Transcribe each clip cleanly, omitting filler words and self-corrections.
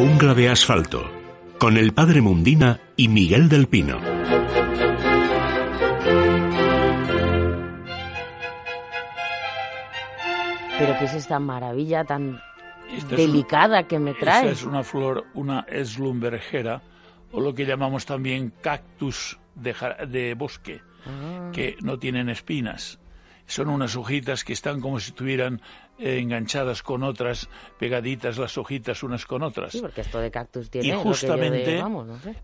Jungla de Asfalto, con el Padre Mundina y Miguel del Pino. Pero ¿qué es esta maravilla tan delicada que me trae? Esta es una flor, una Schlumbergera, o lo que llamamos también cactus de bosque, que no tienen espinas. Son unas hojitas que están como si estuvieran enganchadas con otras, pegaditas las hojitas unas con otras. Sí, porque esto de cactus tiene... Y justamente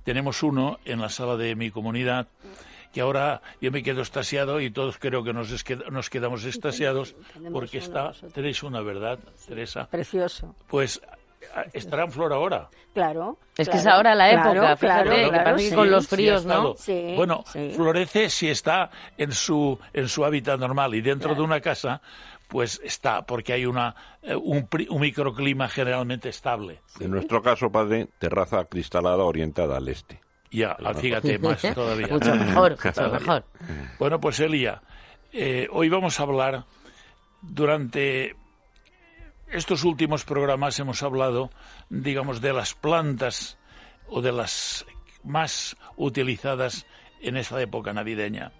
tenemos uno en la sala de mi comunidad, que ahora yo me quedo estasiado y todos creo que nos quedamos estasiados porque está... Tenéis una, ¿verdad, Teresa? Precioso. Pues... estará en flor ahora. Claro. Es que es ahora la época, fíjate, que parece que con los fríos, ¿no? Sí, bueno, florece si está en su hábitat normal y dentro de una casa, pues está, porque hay un microclima generalmente estable. En nuestro caso, padre, terraza acristalada orientada al este. Ya, fíjate, más todavía. Mucho mejor, mucho mejor. Bueno, pues Elia, hoy vamos a hablar durante... Estos últimos programas hemos hablado, digamos, de las plantas o de las más utilizadas en esta época navideña.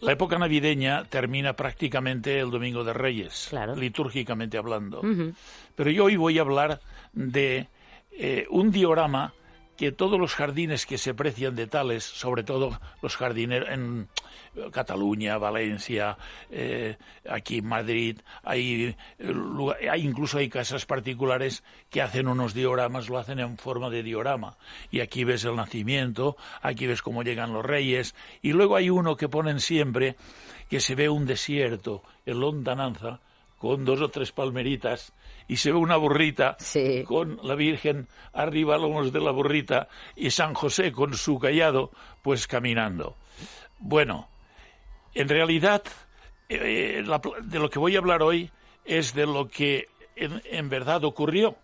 La época navideña termina prácticamente el Domingo de Reyes, litúrgicamente hablando. Pero yo hoy voy a hablar de un diorama que todos los jardines que se precian de tales, sobre todo los jardineros en Cataluña, Valencia, aquí en Madrid, hay incluso casas particulares que hacen unos dioramas, lo hacen en forma de diorama. Y aquí ves el nacimiento, aquí ves cómo llegan los reyes, y luego hay uno que ponen siempre que se ve un desierto en lontananza, con dos o tres palmeritas, y se ve una burrita con la Virgen arriba a lomos de la burrita y San José con su cayado, pues caminando. Bueno, en realidad, de lo que voy a hablar hoy es de lo que en verdad ocurrió,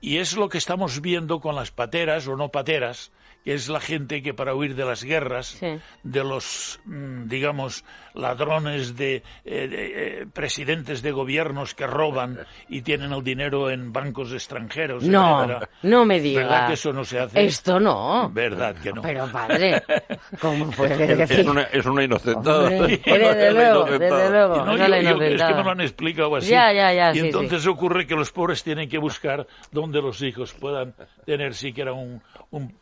y es lo que estamos viendo con las pateras o no pateras, que es la gente que para huir de las guerras, de los, digamos, ladrones de presidentes de gobiernos que roban y tienen el dinero en bancos extranjeros. No, etcétera. No me digas. ¿Verdad que eso no se hace? Esto no. ¿Verdad que no? Pero padre, ¿cómo puede decir? Es una inocentada. Desde luego. No, es que me lo han explicado así. Ya, y sí, entonces ocurre que los pobres tienen que buscar donde los hijos puedan tener siquiera un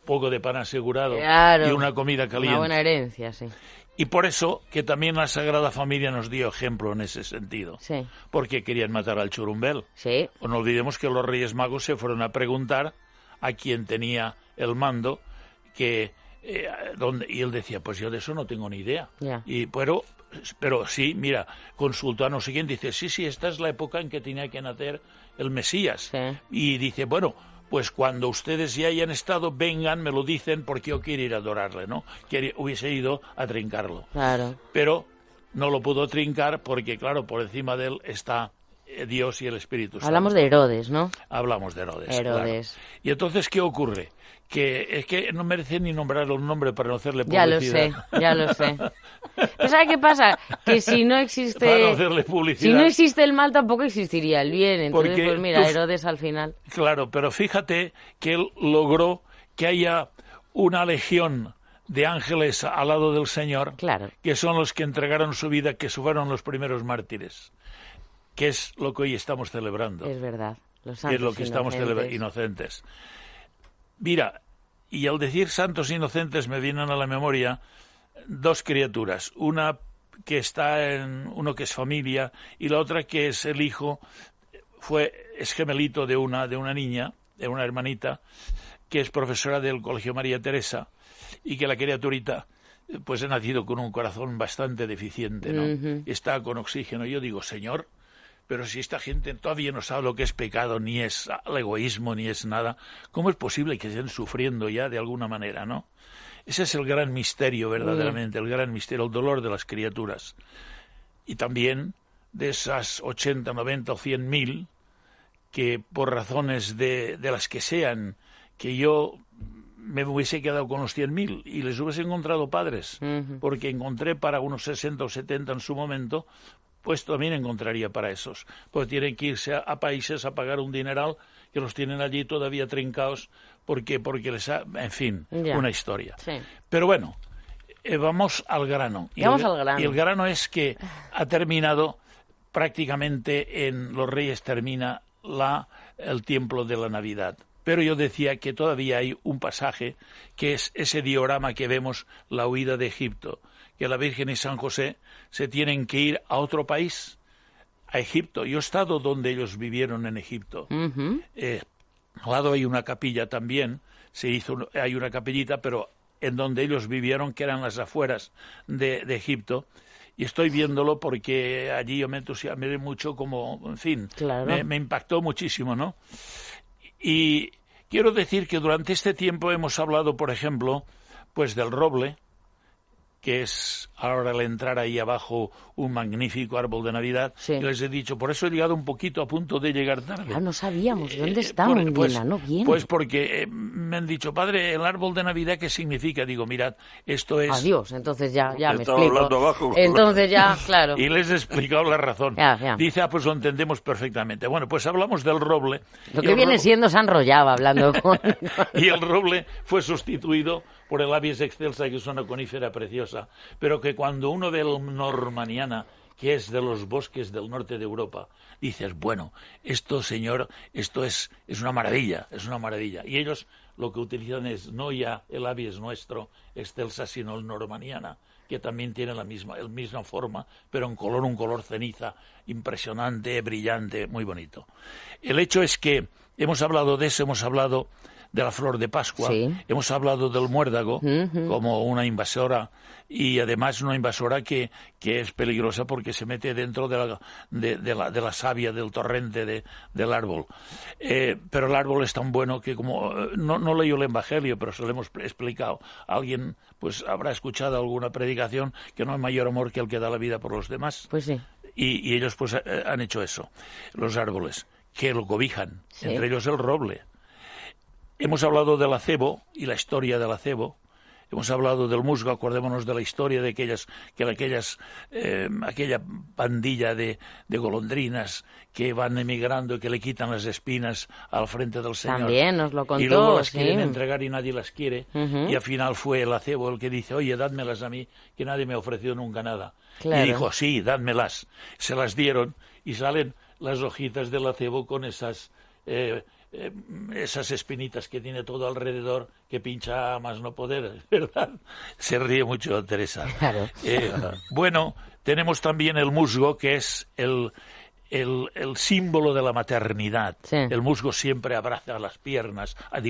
poco de pan asegurado y una comida caliente. Una buena herencia, Y por eso que también la Sagrada Familia nos dio ejemplo en ese sentido. Sí. Porque querían matar al churumbel. Sí. O no olvidemos que los Reyes Magos se fueron a preguntar a quién tenía el mando, y él decía, pues yo de eso no tengo ni idea. Yeah. Pero sí, mira, consultó a no sé quién, dice, sí, esta es la época en que tenía que nacer el Mesías. Sí. Y dice, bueno... pues cuando ustedes ya hayan estado, vengan, me lo dicen, porque yo quiero ir a adorarle, ¿no? Hubiese ido a trincarlo. Claro. Pero no lo pudo trincar porque, claro, por encima de él está Dios y el Espíritu Santo. Hablamos de Herodes, ¿no? Hablamos de Herodes. Claro. Y entonces, ¿qué ocurre? Que es que no merece ni nombrar un nombre para no hacerle publicidad. Ya lo sé. Pero ¿sabes qué pasa? Que si no existe... Para no hacerle publicidad. Si no existe el mal, tampoco existiría el bien. Entonces, porque pues mira, Herodes al final... Claro, pero fíjate que él logró que haya una legión de ángeles al lado del Señor, que son los que entregaron su vida, que fueron los primeros mártires, que es lo que hoy estamos celebrando. Es verdad. Los santos es lo que inocentes. Estamos celebrando. Inocentes. Mira, y al decir santos inocentes me vienen a la memoria dos criaturas. Una que está uno que es familia y la otra que es el hijo, es gemelito de una niña, de una hermanita, que es profesora del Colegio María Teresa y que la criaturita pues ha nacido con un corazón bastante deficiente, ¿no? Está con oxígeno. Yo digo, Señor... Pero si esta gente todavía no sabe lo que es pecado, ni es el egoísmo, ni es nada, ¿cómo es posible que estén sufriendo ya de alguna manera, no? Ese es el gran misterio, verdaderamente, el gran misterio, el dolor de las criaturas. Y también de esas 80, 90 o 100.000 que por razones de las que sean, que yo me hubiese quedado con los 100.000 y les hubiese encontrado padres, porque encontré para unos 60 o 70 en su momento... pues también encontraría para esos, porque tienen que irse a países a pagar un dineral que los tienen allí todavía trincados porque les ha... En fin, ya. Una historia. Sí. Pero bueno, vamos al grano. Y el grano es que ha terminado prácticamente en Los Reyes, termina el tiempo de la Navidad. Pero yo decía que todavía hay un pasaje, que es ese diorama que vemos, la huida de Egipto, que la Virgen y San José se tienen que ir a otro país, a Egipto. Yo he estado donde ellos vivieron en Egipto. Uh-huh. Al lado hay una capilla también, hay una capillita, pero en donde ellos vivieron, que eran las afueras de Egipto. Y estoy viéndolo porque allí yo me entusiasmé mucho, como, en fin, claro. me impactó muchísimo, ¿no? Y quiero decir que durante este tiempo hemos hablado, por ejemplo, pues del roble, que es ahora al entrar ahí abajo un magnífico árbol de Navidad. Sí. Yo les he dicho, por eso he llegado un poquito a punto de llegar tarde. Ah, no sabíamos, ¿dónde está Mundina? No viene. Pues porque me han dicho, padre, el árbol de Navidad, ¿qué significa? Digo, mirad, esto es... Adiós, entonces ya me explico. Hablando abajo. Entonces ya, claro. Y les he explicado la razón. Ya. Dice, pues lo entendemos perfectamente. Bueno, pues hablamos del roble. Lo que viene siendo se enrollaba hablando con... Y el roble fue sustituido por el Abies excelsa, que es una conífera preciosa, pero que cuando uno ve el normaniana, que es de los bosques del norte de Europa, dices, bueno, esto es una maravilla, es una maravilla. Y ellos lo que utilizan es no ya el Abies nuestro excelsa, sino el normaniana, que también tiene la misma forma, pero en color, un color ceniza impresionante, brillante, muy bonito. El hecho es que hemos hablado de eso, hemos hablado de la flor de Pascua, sí. Hemos hablado del muérdago, uh-huh, como una invasora, y además una invasora que es peligrosa porque se mete dentro de la savia del torrente del árbol. Pero el árbol es tan bueno que, como no leí el Evangelio, pero se lo hemos explicado, alguien pues habrá escuchado alguna predicación, que no hay mayor amor que el que da la vida por los demás. Pues sí. Y ellos pues han hecho eso, los árboles, que lo cobijan, sí. Entre ellos el roble. Hemos hablado del acebo y la historia del acebo. Hemos hablado del musgo, acordémonos de la historia de aquella pandilla de golondrinas que van emigrando y que le quitan las espinas al frente del Señor. También nos lo contó. Y luego las quieren entregar y nadie las quiere. Uh-huh. Y al final fue el acebo el que dice, oye, dádmelas a mí, que nadie me ha ofrecido nunca nada. Claro. Y dijo, sí, dádmelas. Se las dieron y salen las hojitas del acebo con esas espinitas que tiene todo alrededor, que pincha a más no poder, ¿verdad? Se ríe mucho Teresa. Claro. Bueno, tenemos también el musgo, que es el símbolo de la maternidad. Sí. El musgo siempre abraza las piedras. Y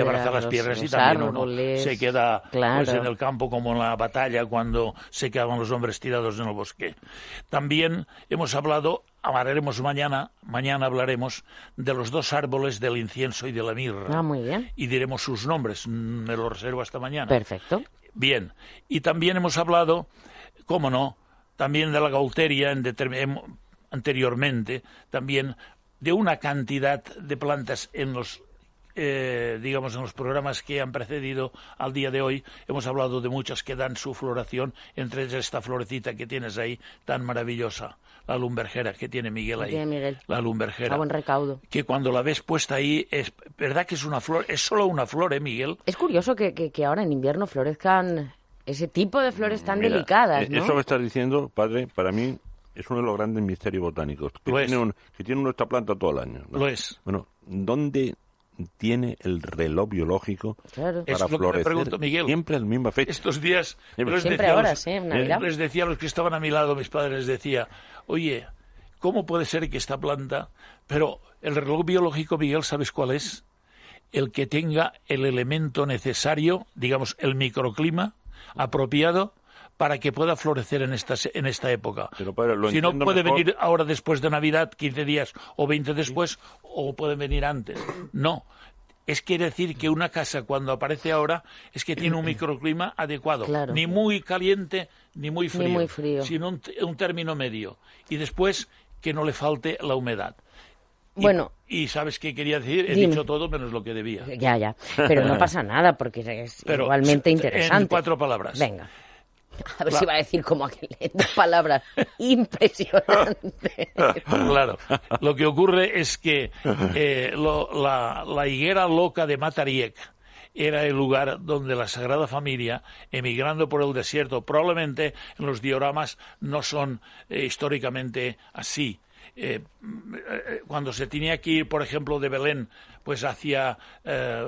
abraza las piedras y también árboles, uno se queda, claro, pues, en el campo, como en la batalla, cuando se quedaban los hombres tirados en el bosque. También hemos hablado, hablaremos mañana hablaremos de los dos árboles del incienso y de la mirra. Ah, muy bien. Y diremos sus nombres, me lo reservo hasta mañana. Perfecto. Bien, y también hemos hablado, cómo no, también de la gauteria anteriormente, también de una cantidad de plantas en los... digamos, en los programas que han precedido al día de hoy, hemos hablado de muchas que dan su floración, entre esta florecita que tienes ahí, tan maravillosa, la Schlumbergera, que tiene Miguel ahí. Tiene Miguel. La Schlumbergera. A buen recaudo. Que cuando la ves puesta ahí, es verdad que es una flor, es solo una flor, Miguel. Es curioso que ahora en invierno florezcan ese tipo de flores tan delicadas, ¿no? Eso que estás diciendo, padre, para mí es uno de los grandes misterios botánicos. Que tiene nuestra planta todo el año, ¿no? Lo es. Bueno, ¿dónde tiene el reloj biológico, claro, para florecer? Pregunto, Miguel, siempre a la misma fecha. Estos días les decía a los que estaban a mi lado, mis padres, les decía, oye, ¿cómo puede ser que esta planta...? Pero el reloj biológico, Miguel, ¿sabes cuál es? El que tenga el elemento necesario, digamos, el microclima apropiado para que pueda florecer en esta época. Pero, padre, si no, puede venir ahora después de Navidad, 15 días o 20 después, sí, o puede venir antes. No. Es quiere decir que una casa, cuando aparece ahora, es que tiene un microclima adecuado. Claro. Ni muy caliente, ni muy frío. Ni muy frío. Sino un término medio. Y después, que no le falte la humedad. Bueno, y ¿sabes qué quería decir? He dicho todo menos lo que debía. Ya, pero no pasa nada, porque es igualmente interesante. En 4 palabras. Venga. A ver si va a decir como aquel, dos palabras, impresionante. Claro, lo que ocurre es que la higuera loca de Matariec era el lugar donde la Sagrada Familia, emigrando por el desierto, probablemente en los dioramas no son históricamente así. Cuando se tenía que ir, por ejemplo, de Belén pues hacia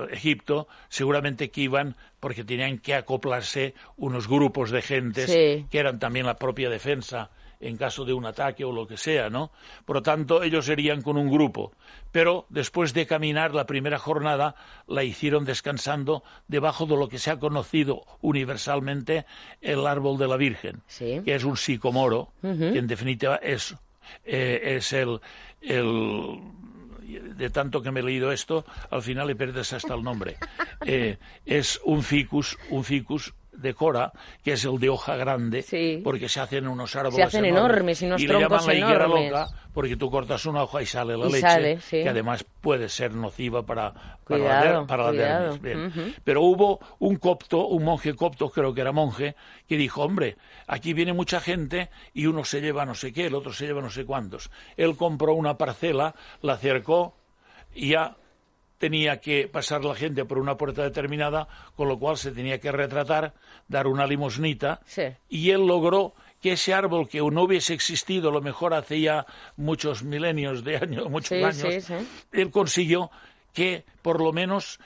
Egipto, seguramente que iban porque tenían que acoplarse unos grupos de gentes que eran también la propia defensa en caso de un ataque o lo que sea, ¿no? Por lo tanto, ellos irían con un grupo, pero después de caminar la primera jornada la hicieron descansando debajo de lo que se ha conocido universalmente el árbol de la Virgen, que es un sicomoro, que en definitiva es el de tanto que me he leído esto, al final le pierdes hasta el nombre. Es un ficus de cora, que es el de hoja grande, porque se hacen unos árboles enormes, unos y le llaman la higuera loca, porque tú cortas una hoja y sale la leche, que además puede ser nociva para la dermis. Bien. Pero hubo un monje copto, creo que era monje, que dijo, hombre, aquí viene mucha gente y uno se lleva no sé qué, el otro se lleva no sé cuántos. Él compró una parcela, la cercó y ya tenía que pasar la gente por una puerta determinada, con lo cual se tenía que retratar, dar una limosnita, y él logró que ese árbol que no hubiese existido, a lo mejor hacía muchos milenios de años, él consiguió que por lo menos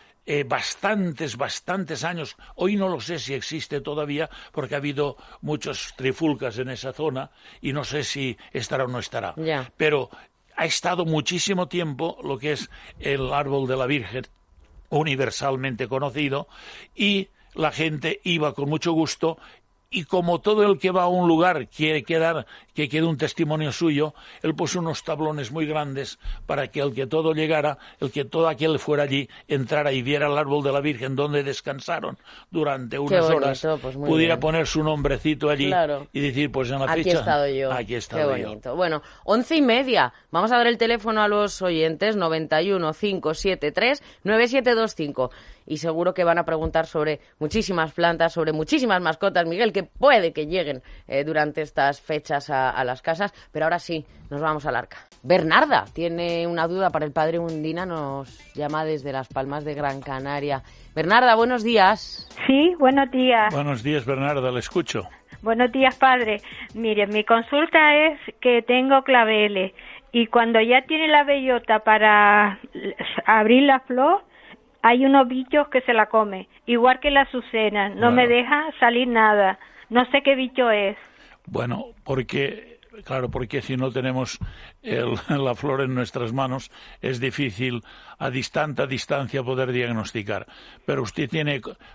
bastantes años, hoy no lo sé si existe todavía, porque ha habido muchos trifulcas en esa zona, y no sé si estará o no estará, pero ha estado muchísimo tiempo lo que es el árbol de la Virgen, universalmente conocido, y la gente iba con mucho gusto, y como todo el que va a un lugar quiere que quede un testimonio suyo, él puso unos tablones muy grandes para que el que todo llegara, el que todo aquel fuera allí, entrara y viera el árbol de la Virgen donde descansaron durante unas horas, pues pudiera poner su nombrecito allí y decir, pues en la aquí ficha, aquí he estado yo. Qué bonito. Bueno, 11:30, vamos a dar el teléfono a los oyentes, 91-573-9725. Y seguro que van a preguntar sobre muchísimas plantas, sobre muchísimas mascotas, Miguel, que puede que lleguen durante estas fechas a las casas. Pero ahora sí, nos vamos al arca. Bernarda tiene una duda para el padre Mundina, nos llama desde Las Palmas de Gran Canaria. Bernarda, buenos días. Sí, buenos días. Buenos días, Bernarda, le escucho. Buenos días, padre. Mire, mi consulta es que tengo claveles y cuando ya tiene la bellota para abrir la flor, hay unos bichos que se la come, igual que la azucena, me deja salir nada, no sé qué bicho es. Bueno, porque si no tenemos la flor en nuestras manos, es difícil a distancia poder diagnosticar. Pero usted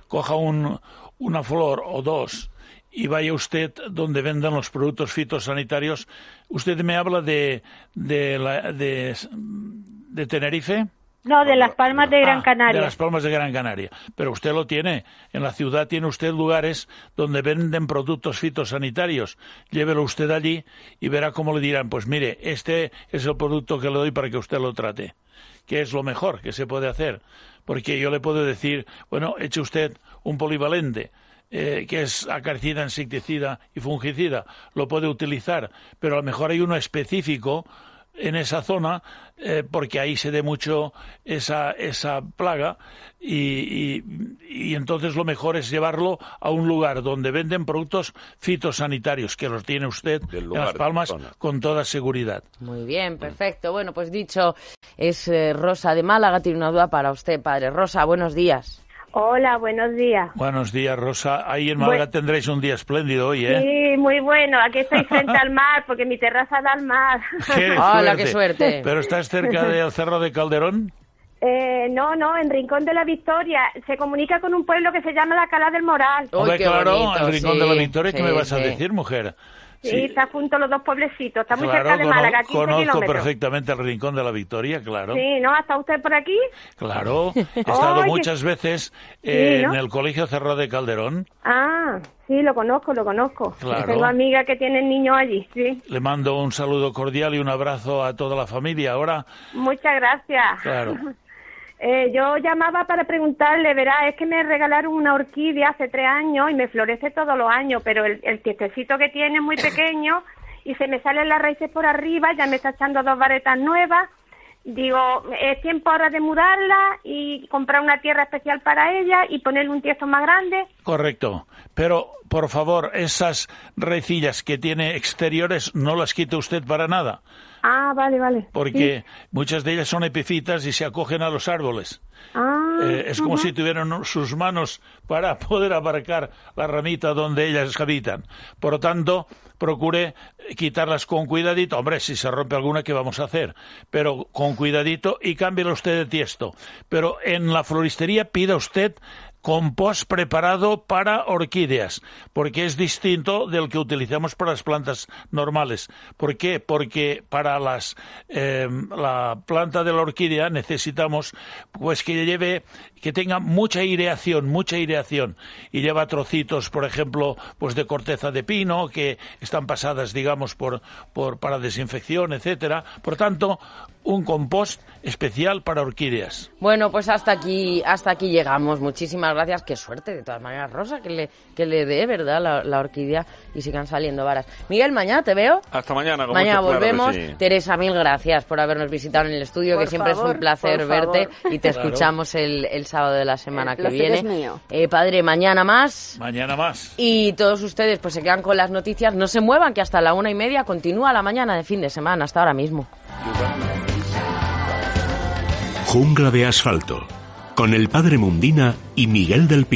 coja una flor o dos y vaya usted donde vendan los productos fitosanitarios. ¿Usted me habla de Tenerife? No, de Las Palmas de Gran Canaria. De Las Palmas de Gran Canaria. Pero usted lo tiene. En la ciudad tiene usted lugares donde venden productos fitosanitarios. Llévelo usted allí y verá cómo le dirán, pues mire, este es el producto que le doy para que usted lo trate, que es lo mejor que se puede hacer. Porque yo le puedo decir, bueno, eche usted un polivalente, que es acaricida, insecticida y fungicida. Lo puede utilizar, pero a lo mejor hay uno específico en esa zona, porque ahí se dé mucho esa plaga y entonces lo mejor es llevarlo a un lugar donde venden productos fitosanitarios, que los tiene usted en Las Palmas con toda seguridad. Muy bien, perfecto. Bueno, pues dicho, es Rosa de Málaga, tiene una duda para usted, padre. Rosa, buenos días. Hola, buenos días. Buenos días, Rosa. Ahí en Málaga tendréis un día espléndido hoy, ¿eh? Sí, muy bueno. Aquí estoy frente al mar, porque mi terraza da al mar. ¡Hola, qué suerte! ¿Pero estás cerca del Cerro de Calderón? No, en Rincón de la Victoria. Se comunica con un pueblo que se llama la Cala del Moral. ¡Hombre, claro! Bonito, el Rincón de la Victoria, ¿qué me vas a decir, mujer? Sí, está junto a los dos pueblecitos, está muy cerca de Málaga, 15 kilómetros. Conozco perfectamente el Rincón de la Victoria, claro. Sí, ¿no? ¿Ha estado usted por aquí? Claro, he estado muchas veces en el Colegio Cerro de Calderón. Ah, sí, lo conozco. Claro. Tengo amigas que tienen niños allí, sí. Le mando un saludo cordial y un abrazo a toda la familia ahora. Muchas gracias. Claro. Yo llamaba para preguntarle, verá, es que me regalaron una orquídea hace 3 años y me florece todos los años, pero el tiestecito que tiene es muy pequeño y se me salen las raíces por arriba, ya me está echando 2 varetas nuevas. Digo, es tiempo ahora de mudarla y comprar una tierra especial para ella y ponerle un tiesto más grande. Correcto, pero por favor, esas raicillas que tiene exteriores no las quita usted para nada. Ah, vale, vale. Porque sí, muchas de ellas son epifitas y se acogen a los árboles. Ah, es como si tuvieran sus manos para poder abarcar la ramita donde ellas habitan. Por lo tanto, procure quitarlas con cuidadito. Hombre, si se rompe alguna, ¿qué vamos a hacer? Pero con cuidadito y cámbielo usted de tiesto. Pero en la floristería pida usted compost preparado para orquídeas, porque es distinto del que utilizamos para las plantas normales. ¿Por qué? Porque para la planta de la orquídea necesitamos pues que tenga mucha aireación, y lleva trocitos, por ejemplo, pues de corteza de pino que están pasadas, digamos, para desinfección, etcétera. Por tanto, un compost especial para orquídeas. Bueno, pues hasta aquí llegamos. Muchísimas gracias. Qué suerte, de todas maneras, Rosa, que le dé, ¿verdad?, la orquídea y sigan saliendo varas. Miguel, mañana te veo. Hasta mañana. Como mañana volvemos. Claro, sí. Teresa, mil gracias por habernos visitado en el estudio, por que siempre favor, es un placer verte, y te escuchamos el sábado de la semana que viene. Es mío. Padre, mañana más. Mañana más. Y todos ustedes pues se quedan con las noticias. No se muevan, que hasta la 1:30 continúa la mañana de fin de semana. Hasta ahora mismo. Jungla de Asfalto, con el Padre Mundina y Miguel del Pino.